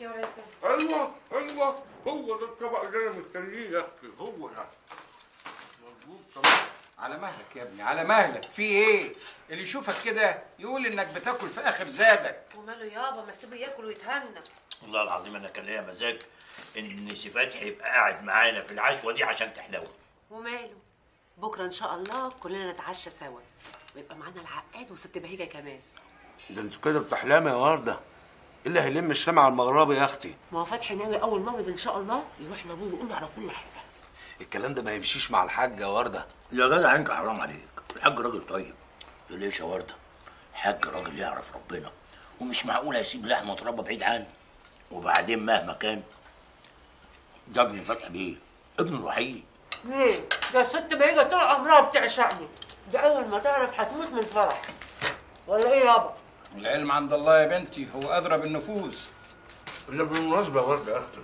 يا ورا ياسر. ايوه ايوه هو ده الطبق اللي انا مستنيه يا اختي، هو ده مظبوط. طبعا على مهلك يا ابني، على مهلك. في ايه؟ اللي يشوفك كده يقول انك بتاكل في اخر زادك. وماله يابا، ما تسيبه ياكل ويتهنى. والله العظيم انا كان ليا مزاج ان سي فتحي يبقى قاعد معانا في العشوه دي عشان تحلوه. وماله، بكره ان شاء الله كلنا نتعشى سوا ويبقى معانا العقاد وست بهيجه كمان. ده انت كده بتحلمي يا ورده، اللي هيلم الشمع على المغربي يا اختي. ما هو فتحي ناوي اول ما ان شاء الله يروح لابوه ويقول له على كل حاجه. الكلام ده ما يمشيش مع الحاج يا ورده. يا جدع انت حرام عليك، الحاج راجل طيب. ليش يا ورده؟ الحاج راجل يعرف ربنا، ومش معقول هيسيب لحمه تربى بعيد عنه. وبعدين مهما كان ده ابن فتحي بيه، ابنه الوحيد. ليه؟ ده الست بهيجه طول عمرها بتعشقني، ده اول ما تعرف هتموت من الفرح. ولا ايه يابا؟ العلم عند الله يا بنتي، هو أدرى بالنفوس. اللي بالمناسبة يا ورده يا أختي،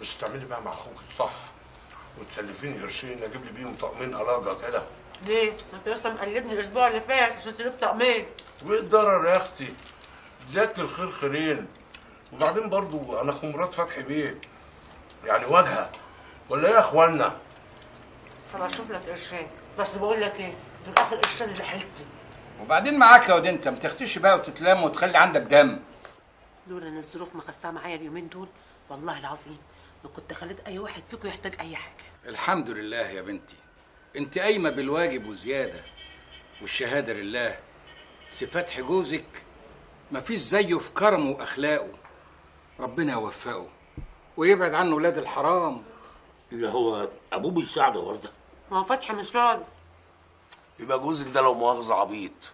مش تعملي بقى مع أخوك الصح وتسلفيني قرشين أجيب لي بيهم طقمين ألاجة كده؟ ليه؟ ما أنت لسه مقلبني الأسبوع اللي فات عشان تجيب طقمين. وإيه الضرر يا أختي؟ زيادة الخير خيرين. وبعدين برضو أنا أخو مراد فتحي بيه، يعني واجهة. ولا إيه يا إخوانا؟ طب أشوف لك قرشين، بس بقول لك إيه؟ دول آخر قرشين اللي حيلتي. وبعدين معاك يا ودي، انت ما تختشي بقى وتتلام وتخلي عندك دم. لولا ان الظروف مخستها معايا اليومين دول والله العظيم ما كنت خليت اي واحد فيكم يحتاج اي حاجه. الحمد لله يا بنتي، انت قايمه بالواجب وزياده، والشهاده لله. سي فتحي جوزك ما فيش زيه في كرمه واخلاقه، ربنا يوفقه ويبعد عنه ولاد الحرام. اللي هو ابوه بيساعده يا ورده؟ ما هو فتحي مش راضي. يبقى جوزك ده لو مؤاخذه عبيط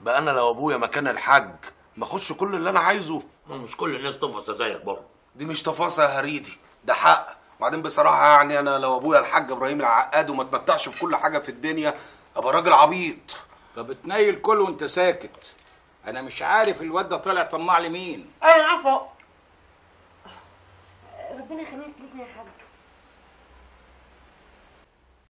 بقى. انا لو ابويا مكان الحاج ما اخدش كل اللي انا عايزه. ما مش كل الناس تفاصه زيك برضه. دي مش تفاصه يا هريدي، ده حق. وبعدين بصراحه يعني انا لو ابويا الحاج ابراهيم العقاد وما اتمتعش بكل حاجه في الدنيا ابقى راجل عبيط. طب اتنيل كل وانت ساكت، انا مش عارف الواد ده طالع طماع لمين. انا عارفه، ربنا يخليك لينا يا حاج.